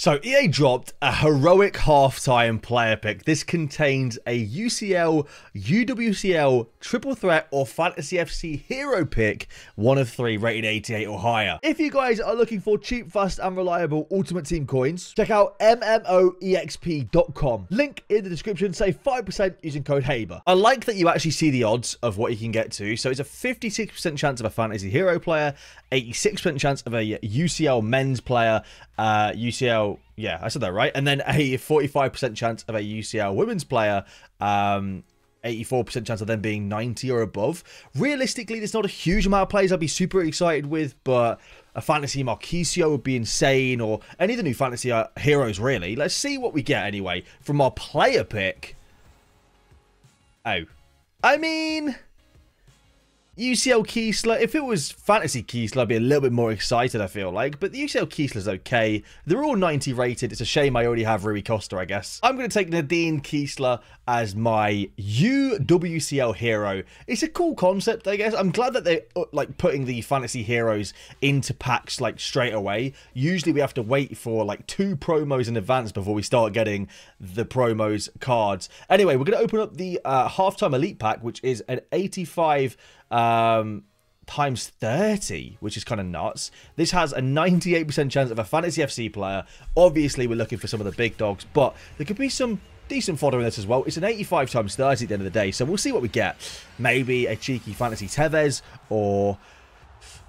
So EA dropped a Heroic Halftime player pick. This contains a UCL, UWCL, Triple Threat, or Fantasy FC hero pick, one of three, rated 88 or higher. If you guys are looking for cheap, fast, and reliable Ultimate Team coins, check out MMOEXP.com. Link in the description, save 5% using code HABER. I like that you actually see the odds of what you can get to. So it's a 56% chance of a Fantasy hero player, 86% chance of a UCL men's player, UCL, yeah, I said that right. And then a 45% chance of a UCL women's player, 84% chance of them being 90 or above. Realistically, there's not a huge amount of players I'd be super excited with, but a Fantasy Marquinhos would be insane, or any of the new Fantasy heroes, really. Let's see what we get anyway from our player pick. Oh, I mean, UCL Kiesler, if it was Fantasy Kiesler, I'd be a little bit more excited, I feel like. But the UCL Kiesler's okay. They're all 90 rated. It's a shame I already have Rui Costa, I guess. I'm going to take Nadine Kiesler as my UWCL hero. It's a cool concept, I guess. I'm glad that they're like putting the Fantasy heroes into packs like straight away. Usually we have to wait for like 2 promos in advance before we start getting the promos cards. Anyway, we're going to open up the Halftime Elite pack, which is an 85... times 30, which is kind of nuts. This has a 98% chance of a Fantasy FC player. Obviously, we're looking for some of the big dogs, but there could be some decent fodder in this as well. It's an 85 times 30 at the end of the day, so we'll see what we get. Maybe a cheeky Fantasy Tevez, or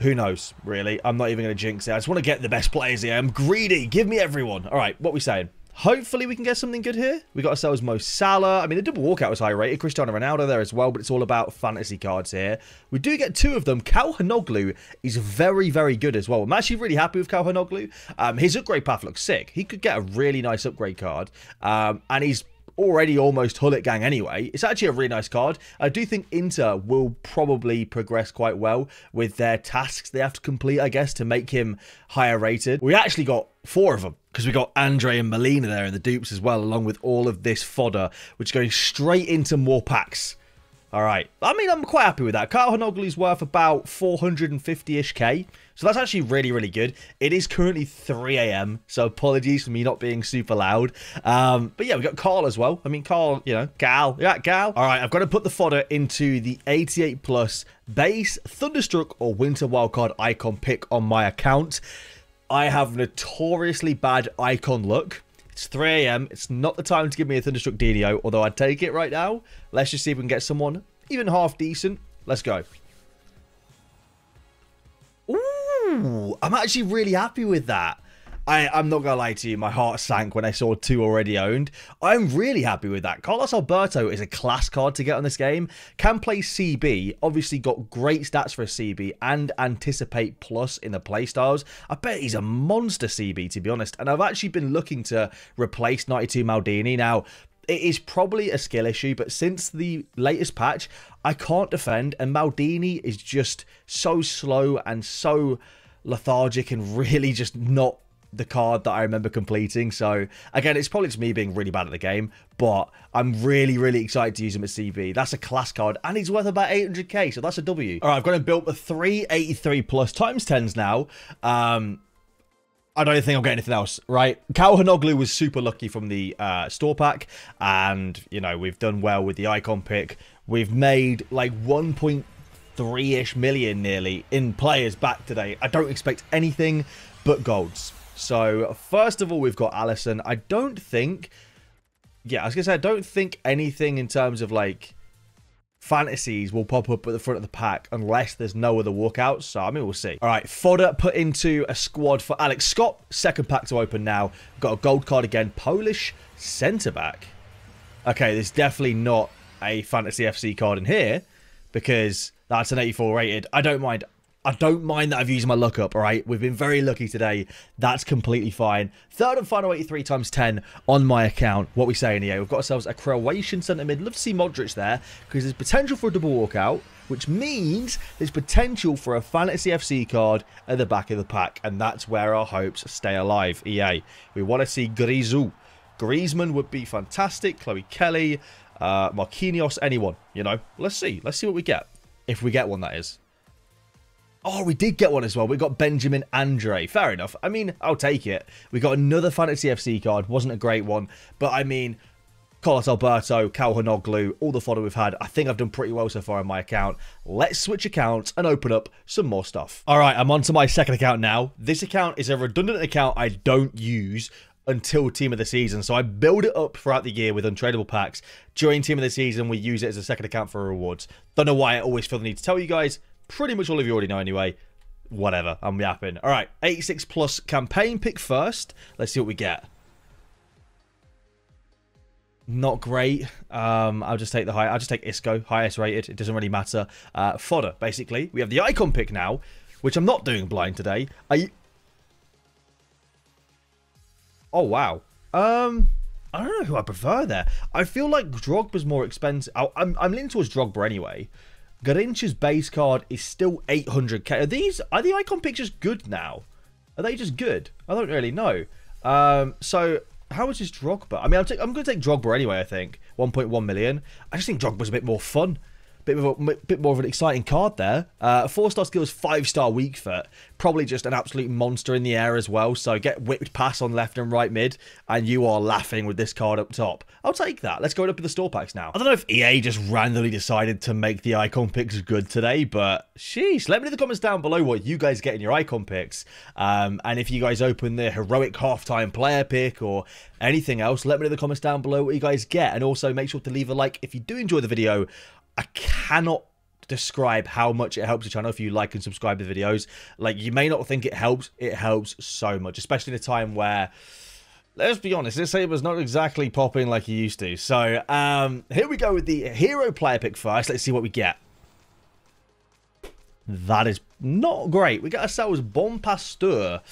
who knows, really. I'm not even going to jinx it. I just want to get the best players here. I'm greedy. Give me everyone. All right, what are we saying? Hopefully we can get something good here. We got ourselves Mo Salah. I mean, the double walkout was high rated. Cristiano Ronaldo there as well, but it's all about fantasy cards here. We do get 2 of them. Calhanoglu is very, very good as well. I'm actually really happy with Calhanoglu. His upgrade path looks sick. He could get a really nice upgrade card. And he's already almost Hullet Gang anyway. It's actually a really nice card. I do think Inter will probably progress quite well with their tasks they have to complete, I guess, to make him higher rated. We actually got 4 of them, because we got Andre and Molina there in the dupes as well, along with all of this fodder, which is going straight into more packs. All right. I mean, I'm quite happy with that. Calhanoglu's worth about 450-ish K. So that's actually really, really good. It is currently 3 a.m., so apologies for me not being super loud. But yeah, we got Carl as well. I mean, Carl, you know, Gal. Yeah, Gal. All right, I've got to put the fodder into the 88+ base Thunderstruck or Winter Wildcard Icon pick on my account. I have notoriously bad Icon luck. It's 3 a.m. It's not the time to give me a Thunderstruck DDO, although I'd take it right now. Let's just see if we can get someone even half decent. Let's go. Ooh, I'm actually really happy with that. I'm not going to lie to you. My heart sank when I saw 2 already owned. I'm really happy with that. Carlos Alberto is a class card to get on this game. Can play CB. Obviously got great stats for a CB and Anticipate Plus in the playstyles. I bet he's a monster CB, to be honest. And I've actually been looking to replace 92 Maldini. Now, it is probably a skill issue, but since the latest patch, I can't defend. And Maldini is just so slow and so lethargic and really just not the card that I remember completing. So again, it's probably just me being really bad at the game, but I'm really, really excited to use him at CB. That's a class card, and he's worth about 800k, so that's a W. All right, I've got him built with 3 83+ times 10s now. I don't think I'll get anything else, right? Calhanoglu was super lucky from the store pack, and, you know, we've done well with the Icon pick. We've made like 1.3-ish million nearly in players back today. I don't expect anything but golds. So, first of all, we've got Allison. I don't think... Yeah, I was going to say, I don't think anything in terms of, like, fantasies will pop up at the front of the pack unless there's no other walkouts. So, I mean, we'll see. All right, fodder put into a squad for Alex Scott. Second pack to open now. Got a gold card again. Polish centre-back. Okay, there's definitely not a Fantasy FC card in here because that's an 84 rated. I don't mind that I've used my luck up, all right? We've been very lucky today. That's completely fine. Third and final 83 times 10 on my account. What we saying here? We've got ourselves a Croatian centre mid. Love to see Modric there because there's potential for a double walkout, which means there's potential for a Fantasy FC card at the back of the pack, and that's where our hopes stay alive, EA. We want to see Grisou. Griezmann would be fantastic. Chloe Kelly, Marquinhos, anyone, you know. Let's see. Let's see what we get. If we get one, that is. Oh, we did get one as well. We got Benjamin Andre. Fair enough. I mean, I'll take it. We got another Fantasy FC card. Wasn't a great one. But, I mean, Carlos Alberto, Calhanoglu, all the fodder we've had. I think I've done pretty well so far in my account. Let's switch accounts and open up some more stuff. All right, I'm on to my second account now. This account is a redundant account I don't use until Team of the Season. So I build it up throughout the year with untradeable packs. During Team of the Season, we use it as a second account for rewards. Don't know why I always feel the need to tell you guys. Pretty much all of you already know anyway. Whatever, I'm yapping. All right, 86 plus campaign pick first. Let's see what we get. Not great. I'll just take the high. I'll just take Isco, highest rated. It doesn't really matter. Fodder, basically. We have the Icon pick now, which I'm not doing blind today. Oh, wow. I don't know who I prefer there. I feel like Drogba's more expensive. I'm leaning towards Drogba anyway. Garrinch's base card is still 800k. Are the Icon picks just good now? Are they just good? I don't really know. So how much is Drogba? I mean, I'm going to take Drogba anyway, I think. 1.1 million. I just think Drogba's a bit more fun. Bit more of an exciting card there. 4-star skills, 5-star weak foot. Probably just an absolute monster in the air as well. So get whipped pass on left and right mid. And you are laughing with this card up top. I'll take that. Let's go up to the store packs now. I don't know if EA just randomly decided to make the Icon picks good today. But sheesh, let me know in the comments down below what you guys get in your Icon picks. And if you guys open the Heroic Halftime player pick or anything else, let me know in the comments down below what you guys get. And also make sure to leave a like if you do enjoy the video. I cannot describe how much it helps the channel if you like and subscribe to the videos. Like, you may not think it helps so much, especially in a time where, let's be honest, this Saber's not exactly popping like he used to. So, here we go with the hero player pick first. Let's see what we get. That is not great. We got ourselves Bon Pasteur.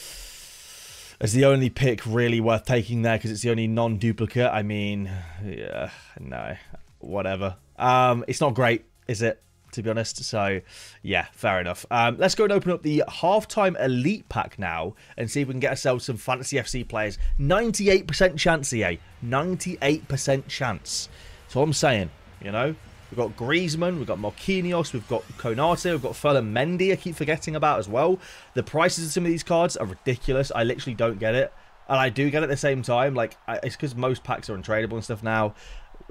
It's the only pick really worth taking there because it's the only non-duplicate. I mean, yeah, no, whatever. It's not great, is it, to be honest? So, yeah, fair enough. Let's go and open up the Halftime Elite Pack now and see if we can get ourselves some Fantasy FC players. 98% chance, EA. 98% chance. That's all I'm saying, you know? We've got Griezmann, we've got Marquinhos, we've got Konate, we've got Folarin Mendy I keep forgetting about as well. The prices of some of these cards are ridiculous. I literally don't get it. And I do get it at the same time. Like, it's because most packs are untradeable and stuff now.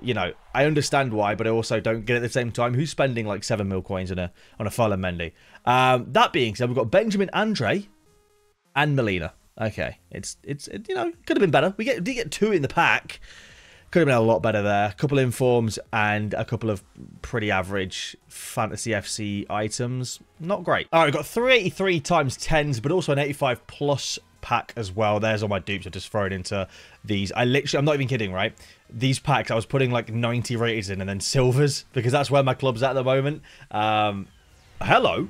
You know, I understand why, but I also don't get it at the same time. Who's spending like 7 mil coins on a Folarin Mendy? That being said, we've got Benjamin Andre and Molina. Okay, it's you know, could have been better. We did get two in the pack. Could have been a lot better there. A couple of informs and a couple of pretty average Fantasy FC items. Not great. All right, we've got 383 times 10s, but also an 85 plus pack as well. There's all my dupes I've just thrown into these. I'm not even kidding, right? These packs, I was putting like 90 ratings in and then silvers because that's where my club's at the moment. Hello.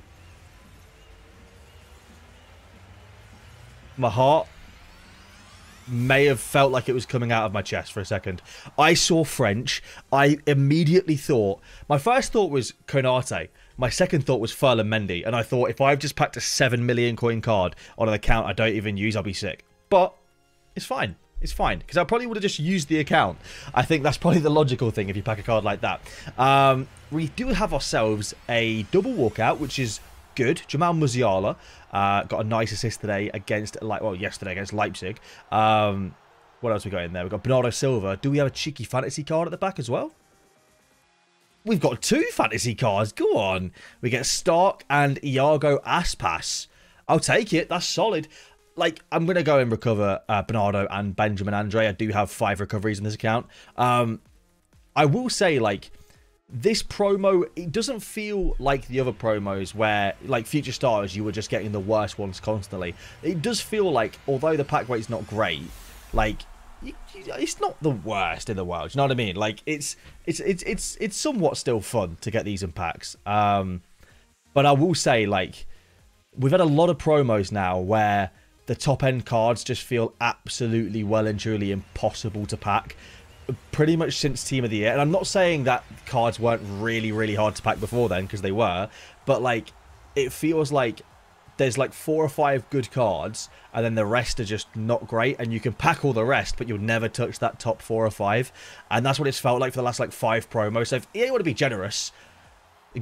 My heart may have felt like it was coming out of my chest for a second. I saw French. I immediately thought, my first thought was Konate. My second thought was Folarin Mendy, and I thought if I've just packed a 7 million coin card on an account I don't even use, I'll be sick. But it's fine. It's fine, because I probably would have just used the account. I think that's probably the logical thing if you pack a card like that. We do have ourselves a double walkout, which is good. Jamal Musiala got a nice assist today against, yesterday against Leipzig. What else we got in there? We've got Bernardo Silva. Do we have a cheeky fantasy card at the back as well? We've got two fantasy cards. Go on. We get Stark and Iago Aspas. I'll take it. That's solid. Like, I'm going to go and recover Bernardo and Benjamin Andre. I do have 5 recoveries in this account. I will say, like, this promo, it doesn't feel like the other promos where, like, Future Stars, you were just getting the worst ones constantly. It does feel like, although the pack weight's not great, like, it's not the worst in the world. You know what I mean? Like, it's somewhat still fun to get these in packs. But I will say, like, we've had a lot of promos now where the top end cards just feel absolutely well and truly impossible to pack pretty much since Team of the Year. And I'm not saying that cards weren't really, really hard to pack before then, because they were, but, like, it feels like there's like 4 or 5 good cards, and then the rest are just not great, and you can pack all the rest, but you'll never touch that top 4 or 5, and that's what it's felt like for the last, like, 5 promos. So if EA want to be generous,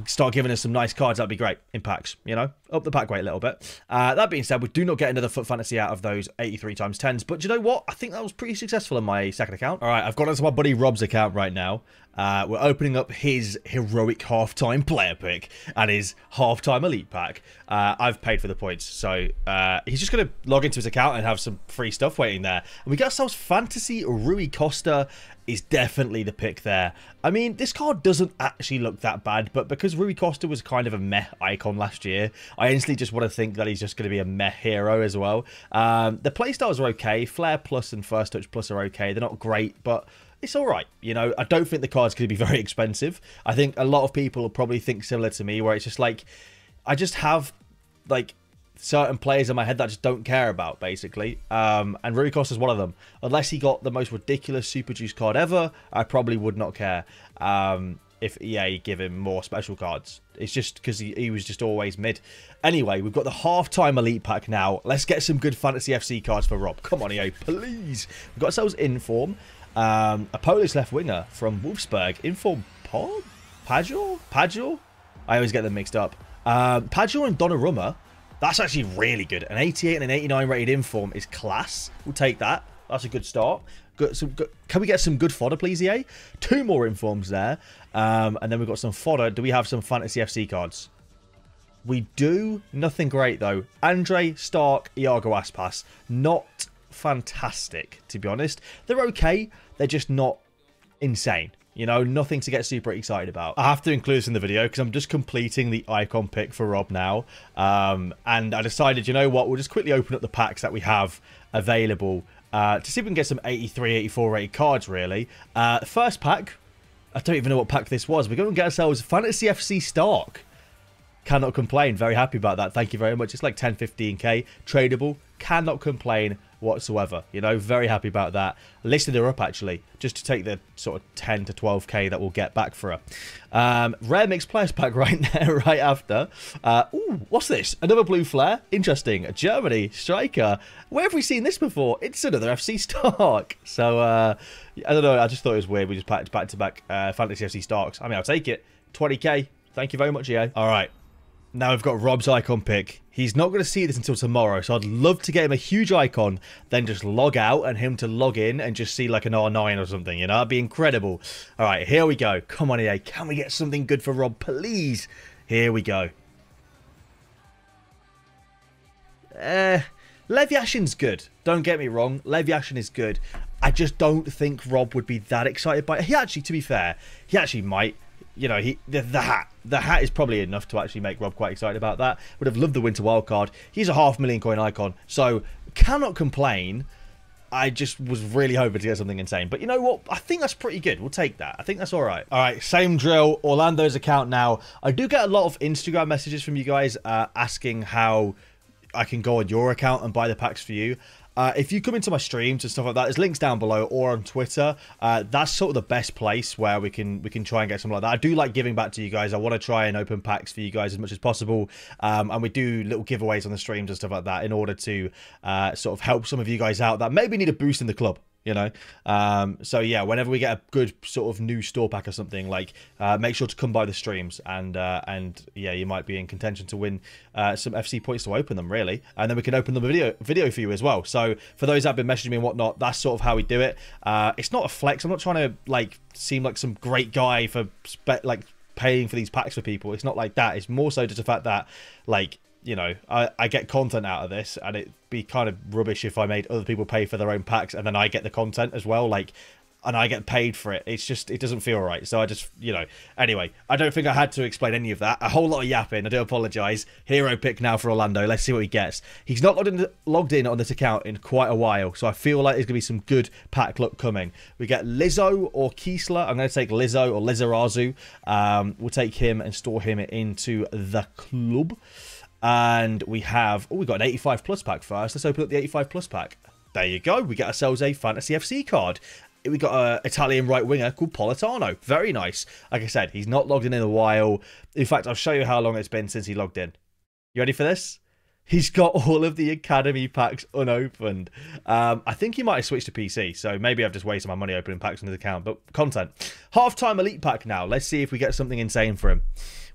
start giving us some nice cards, that'd be great in packs, you know, up the pack weight a little bit. That being said, we do not get another Foot Fantasy out of those 83x10s, but do you know what? I think that was pretty successful in my second account. All right, I've gone into my buddy Rob's account right now. We're opening up his Heroic Halftime player pick and his Halftime Elite pack. I've paid for the points, so he's just going to log into his account and have some free stuff waiting there. And we get ourselves Fantasy. Rui Costa is definitely the pick there. I mean, this card doesn't actually look that bad, but because Rui Costa was kind of a meh icon last year, I instantly just want to think that he's just going to be a meh hero as well. The playstyles are okay. Flare Plus and First Touch Plus are okay. They're not great, but it's all right. You know, I don't think the card's going to be very expensive. I think a lot of people will probably think similar to me, where it's just like, I just have like certain players in my head that I just don't care about, basically. And Rui Costa is one of them. Unless he got the most ridiculous Super Juice card ever, I probably would not care if EA give him more special cards. It's just because he was just always mid. Anyway, we've got the Halftime Elite pack now. Let's get some good Fantasy FC cards for Rob. Come on, EA, please. We've got ourselves Inform. A Polish left winger from Wolfsburg, Inform Pajol? I always get them mixed up. Pajol and Donnarumma, that's actually really good. An 88 and an 89 rated Inform is class. We'll take that. That's a good start. Can we get some good fodder, please, EA? Two more Informs there. And then we've got some fodder. Do we have some Fantasy FC cards? We do. Nothing great, though. Andre, Stark, Iago Aspas. Not fantastic, to be honest. They're okay, they're just not insane, you know, nothing to get super excited about. I have to include this in the video because I'm just completing the icon pick for Rob now, and I decided, you know what, we'll just quickly open up the packs that we have available to see if we can get some 83 84 rated cards, really. First pack, I don't even know what pack this was. We're going to get ourselves Fantasy FC Stark. Cannot complain. Very happy about that. Thank you very much. It's like 10-15k tradable. Cannot complain whatsoever. You know, very happy about that. Listed her up, actually, just to take the sort of 10 to 12k that we'll get back for her. Rare mixed players pack right there, right after. Ooh, what's this? Another blue flare. Interesting. Germany striker. Where have we seen this before? It's another FC Stark. So, I don't know. I just thought it was weird. We just packed back-to-back Fantasy FC Starks. I mean, I'll take it. 20k. Thank you very much, EA. All right. Now we've got Rob's icon pick. He's not going to see this until tomorrow, so I'd love to get him a huge icon, then just log out and him to log in and just see like an R9 or something, you know? That'd be incredible. All right, here we go. Come on, EA. Can we get something good for Rob, please? Here we go. Lev Yashin's good. Don't get me wrong. Lev Yashin is good. I just don't think Rob would be that excited by it. He actually, to be fair, he actually might. You know, the hat is probably enough to actually make Rob quite excited about that. Would have loved the Winter Wildcard. He's a £500,000 coin icon, so cannot complain. I just was really hoping to get something insane. But you know what? I think that's pretty good. We'll take that. I think that's all right. All right, same drill. Orlando's account now. I do get a lot of Instagram messages from you guys asking how I can go on your account and buy the packs for you. If you come into my streams and stuff like that, there's links down below or on Twitter. That's sort of the best place where we can try and get something like that. I do like giving back to you guys. I want to try and open packs for you guys as much as possible. And we do little giveaways on the streams and stuff like that in order to sort of help some of you guys out that maybe need a boost in the club, you know. So yeah, whenever we get a good sort of new store pack or something, like make sure to come by the streams, and yeah, you might be in contention to win some FC points to open them, really, and then we can open the video for you as well. So for those that have been messaging me and whatnot, that's sort of how we do it. It's not a flex. I'm not trying to like seem like some great guy for like paying for these packs for people. It's not like that. It's more so just the fact that, like, you know, I get content out of this, and it'd be kind of rubbish if I made other people pay for their own packs and then I get the content as well, like, and I get paid for it. It's just, it doesn't feel right. So I just, you know, anyway, I don't think I had to explain any of that. A whole lot of yapping. I do apologize. Hero pick now for Orlando. Let's see what he gets. He's not logged in on this account in quite a while, so I feel like there's going to be some good pack luck coming. We get Lizzo or Kiesler. I'm going to take Lizzo or Lizarazu. We'll take him and store him into the club. And we have, oh, we got an 85 plus pack first. Let's open up the 85 plus pack. There you go. We get ourselves a Fantasy FC card. We got an Italian right winger called Politano. Very nice. Like I said, he's not logged in a while. In fact, I'll show you how long it's been since he logged in. You ready for this? He's got all of the Academy packs unopened. I think he might have switched to PC, so maybe I've just wasted my money opening packs on his account, but content. Halftime Elite Pack now. Let's see if we get something insane for him.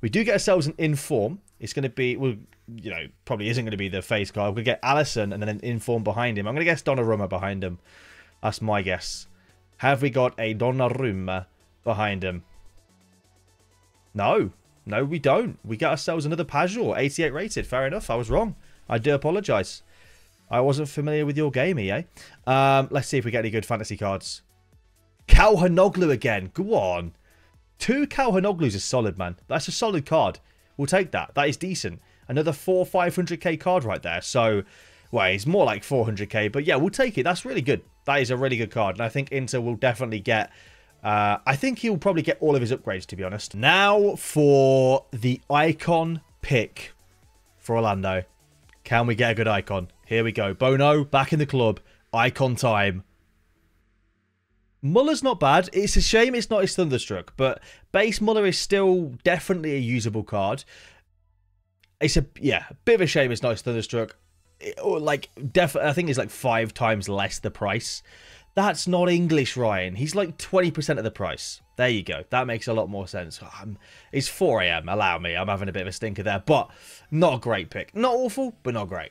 We do get ourselves an Inform. It's going to be, well, you know, probably isn't going to be the face guy. We're going to get Allison and then an Inform behind him. I'm going to guess Donnarumma behind him. That's my guess. Have we got a Donnarumma behind him? No. No, we don't. We get ourselves another Pajol, 88 rated. Fair enough. I was wrong. I do apologise. I wasn't familiar with your game, EA. Let's see if we get any good fantasy cards. Calhanoglu again. Go on. Two Calhanoglu's is solid, man. That's a solid card. We'll take that. That is decent. Another 400-500k card right there. So, well, it's more like 400k. But yeah, we'll take it. That's really good. That is a really good card. And I think Inter will definitely get... I think he'll probably get all of his upgrades, to be honest. Now for the icon pick for Orlando. Can we get a good icon? Here we go. Bono, back in the club. Icon time. Muller's not bad. It's a shame it's not his Thunderstruck, but base Muller is still definitely a usable card. It's a, yeah, a bit of a shame it's not his Thunderstruck. I think it's like 5 times less the price. That's not English, Ryan. He's like 20% of the price. There you go. That makes a lot more sense. It's 4 a.m. Allow me. I'm having a bit of a stinker there, but not a great pick. Not awful, but not great.